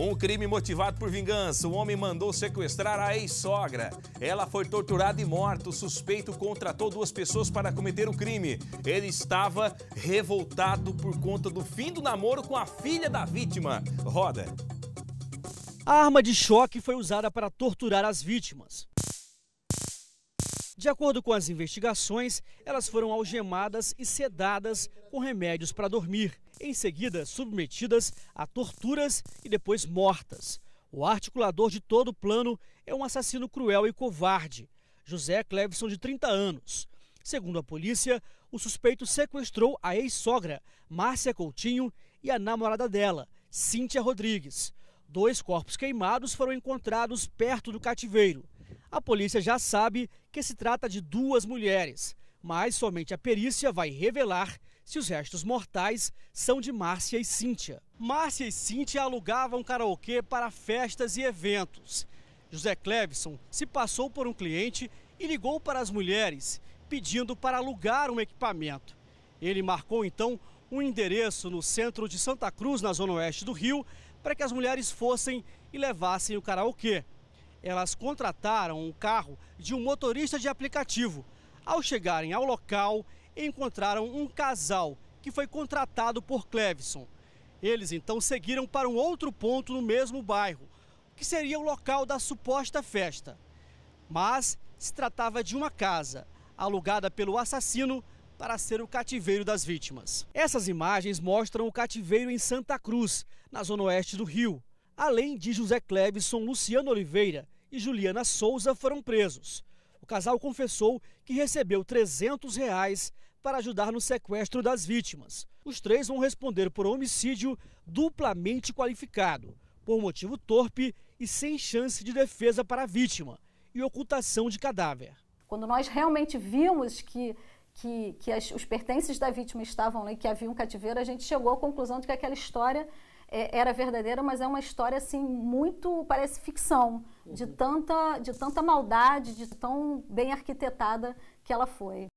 Um crime motivado por vingança. O homem mandou sequestrar a ex-sogra. Ela foi torturada e morta. O suspeito contratou duas pessoas para cometer o crime. Ele estava revoltado por conta do fim do namoro com a filha da vítima. Roda. A arma de choque foi usada para torturar as vítimas. De acordo com as investigações, elas foram algemadas e sedadas com remédios para dormir. Em seguida, submetidas a torturas e depois mortas. O articulador de todo o plano é um assassino cruel e covarde, José Cleveson, de 30 anos. Segundo a polícia, o suspeito sequestrou a ex-sogra, Márcia Coutinho, e a namorada dela, Cíntia Rodrigues. Dois corpos queimados foram encontrados perto do cativeiro. A polícia já sabe que se trata de duas mulheres, mas somente a perícia vai revelar se os restos mortais são de Márcia e Cíntia. Márcia e Cíntia alugavam karaokê para festas e eventos. José Cleveson se passou por um cliente e ligou para as mulheres, pedindo para alugar um equipamento. Ele marcou então um endereço no centro de Santa Cruz, na zona oeste do Rio, para que as mulheres fossem e levassem o karaokê. Elas contrataram um carro de um motorista de aplicativo. Ao chegarem ao local, encontraram um casal que foi contratado por Cleveson. Eles então seguiram para um outro ponto no mesmo bairro, que seria o local da suposta festa. Mas se tratava de uma casa, alugada pelo assassino para ser o cativeiro das vítimas. Essas imagens mostram o cativeiro em Santa Cruz, na zona oeste do Rio. Além de José Cleveson, Luciano Oliveira e Juliana Souza foram presos. O casal confessou que recebeu R$ 300 para ajudar no sequestro das vítimas. Os três vão responder por homicídio duplamente qualificado, por motivo torpe e sem chance de defesa para a vítima, e ocultação de cadáver. Quando nós realmente vimos que os pertences da vítima estavam lá e que havia um cativeiro, a gente chegou à conclusão de que aquela história era verdadeira, mas é uma história assim muito, parece ficção, de tanta maldade, de tão bem arquitetada que ela foi.